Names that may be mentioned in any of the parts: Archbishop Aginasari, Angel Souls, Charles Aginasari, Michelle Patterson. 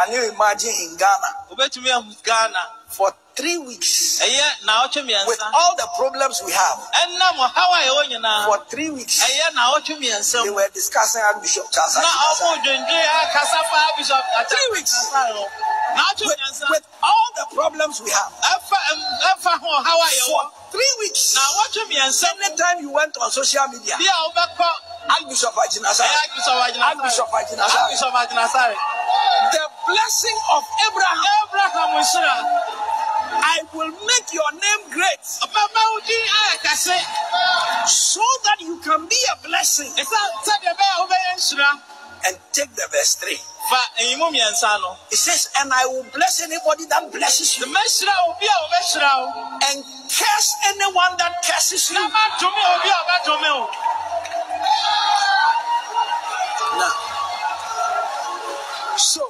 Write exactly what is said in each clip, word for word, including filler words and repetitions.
Can you imagine in Ghana? For three weeks. With all the problems we have. For three weeks. They were discussing Archbishop Charles Aginasari. Three weeks. With, with all the problems we have. For three weeks. Anytime you went on social media. Archbishop Aginasari. Archbishop Aginasari. The blessing of Abraham. Abraham I will make your name great. So that you can be a blessing. And take the verse three. It says, and I will bless anybody that blesses you. And curse anyone that curses you. Now, so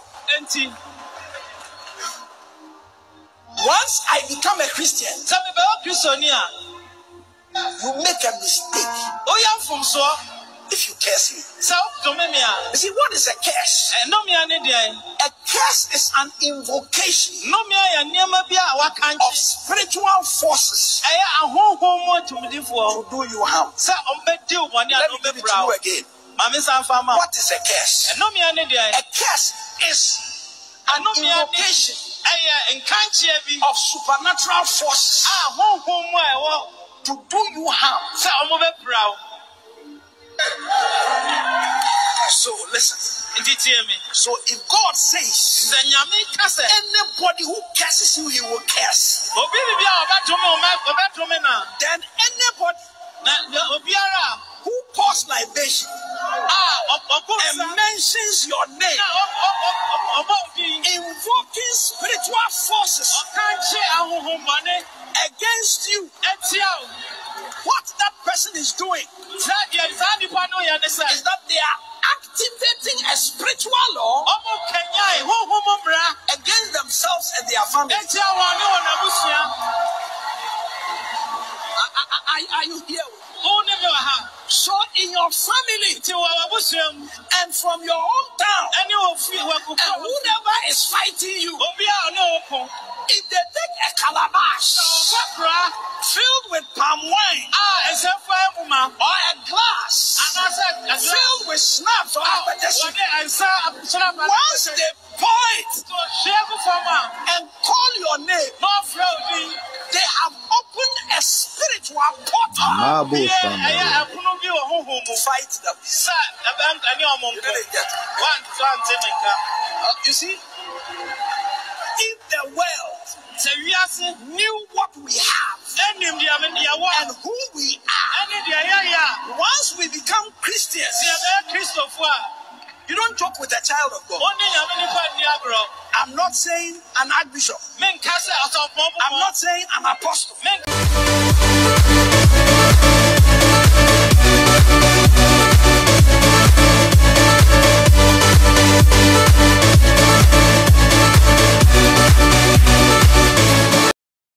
once I become a Christian, you make a mistake. If you curse me, you see what is a curse? A curse is an invocation of spiritual forces to do you harm. Let me give it to you again. What is a curse? A curse is an invocation of supernatural forces to do you harm. So listen. So if God says anybody who curses you, he will curse. Then anybody who pours libation and mentions your name, invoking spiritual forces against you, what that person is doing is that they are activating a spiritual law against themselves and their family. Are you here? So in your family and from your hometown and whoever is fighting you, if they take a calabash filled with palm wine or a glass filled with schnapps or appetition, once they pour it and call your name, they have opened a spiritual portal to fight them. You see, if the world knew what we have and who we are, once we become Christians, you don't joke with a child of God. I'm not saying an archbishop. I'm not saying an apostle.